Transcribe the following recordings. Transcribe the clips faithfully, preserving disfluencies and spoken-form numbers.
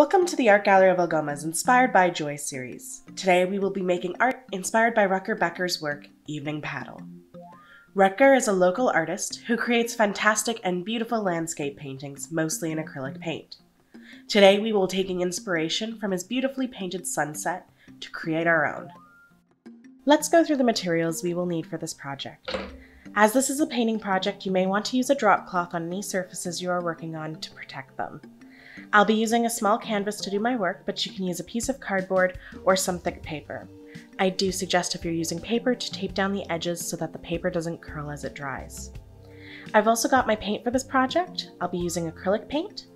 Welcome to the Art Gallery of Algoma's Inspired by Joy series. Today we will be making art inspired by Rutger Becker's work, Evening Paddle. Rutger is a local artist who creates fantastic and beautiful landscape paintings, mostly in acrylic paint. Today we will be taking inspiration from his beautifully painted sunset to create our own. Let's go through the materials we will need for this project. As this is a painting project, you may want to use a drop cloth on any surfaces you are working on to protect them. I'll be using a small canvas to do my work, but you can use a piece of cardboard or some thick paper. I do suggest if you're using paper to tape down the edges so that the paper doesn't curl as it dries. I've also got my paint for this project. I'll be using acrylic paint,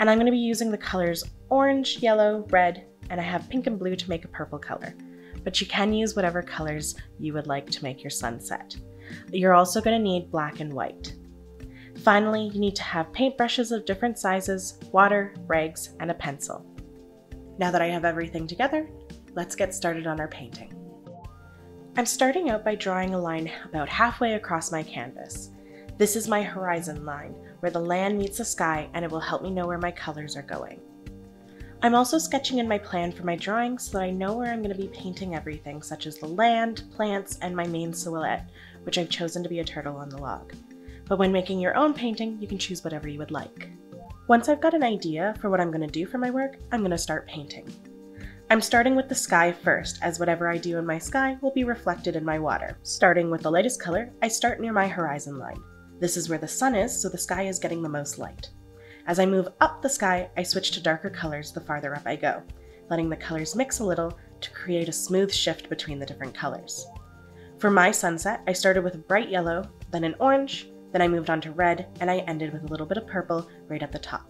and I'm going to be using the colors orange, yellow, red, and I have pink and blue to make a purple color. But you can use whatever colors you would like to make your sunset. You're also going to need black and white. Finally, you need to have paintbrushes of different sizes, water, rags, and a pencil. Now that I have everything together, let's get started on our painting. I'm starting out by drawing a line about halfway across my canvas. This is my horizon line, where the land meets the sky, and it will help me know where my colors are going. I'm also sketching in my plan for my drawing so that I know where I'm going to be painting everything, such as the land, plants, and my main silhouette, which I've chosen to be a turtle on the log. But when making your own painting, you can choose whatever you would like. Once I've got an idea for what I'm going to do for my work, I'm going to start painting. I'm starting with the sky first, as whatever I do in my sky will be reflected in my water. Starting with the lightest color, I start near my horizon line. This is where the sun is, so the sky is getting the most light. As I move up the sky, I switch to darker colors the farther up I go, letting the colors mix a little to create a smooth shift between the different colors. For my sunset, I started with a bright yellow, then an orange, then I moved on to red, and I ended with a little bit of purple right at the top.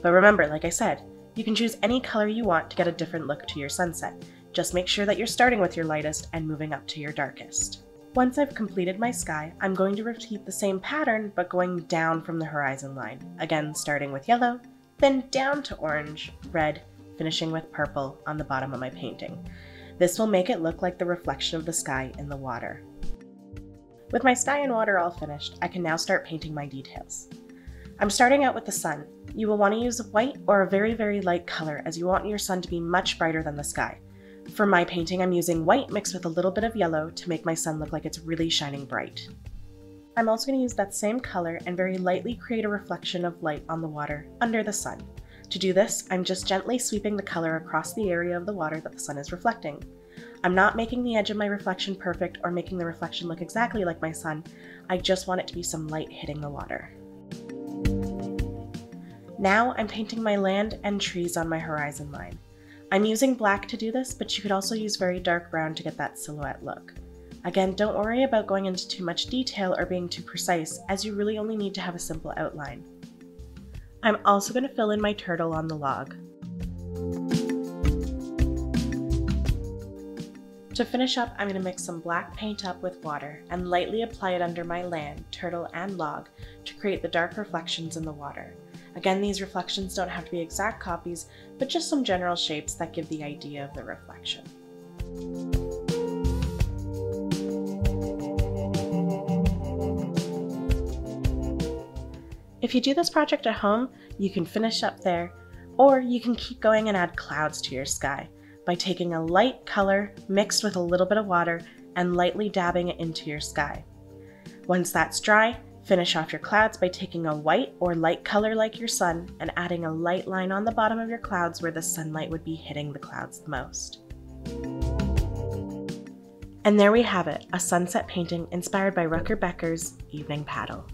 But remember, like I said, you can choose any color you want to get a different look to your sunset. Just make sure that you're starting with your lightest and moving up to your darkest. Once I've completed my sky, I'm going to repeat the same pattern, but going down from the horizon line. Again, starting with yellow, then down to orange, red, finishing with purple on the bottom of my painting. This will make it look like the reflection of the sky in the water. With my sky and water all finished, I can now start painting my details. I'm starting out with the sun. You will want to use a white or a very, very light color, as you want your sun to be much brighter than the sky. For my painting, I'm using white mixed with a little bit of yellow to make my sun look like it's really shining bright. I'm also going to use that same color and very lightly create a reflection of light on the water under the sun. To do this, I'm just gently sweeping the color across the area of the water that the sun is reflecting. I'm not making the edge of my reflection perfect or making the reflection look exactly like my sun. I just want it to be some light hitting the water. Now I'm painting my land and trees on my horizon line. I'm using black to do this, but you could also use very dark brown to get that silhouette look. Again, don't worry about going into too much detail or being too precise, as you really only need to have a simple outline. I'm also going to fill in my turtle on the log. To finish up, I'm going to mix some black paint up with water and lightly apply it under my land, turtle, and log to create the dark reflections in the water. Again, these reflections don't have to be exact copies, but just some general shapes that give the idea of the reflection. If you do this project at home, you can finish up there, or you can keep going and add clouds to your sky by taking a light color mixed with a little bit of water and lightly dabbing it into your sky. Once that's dry, finish off your clouds by taking a white or light color like your sun and adding a light line on the bottom of your clouds where the sunlight would be hitting the clouds the most. And there we have it, a sunset painting inspired by Rutger Becker's Evening Paddle.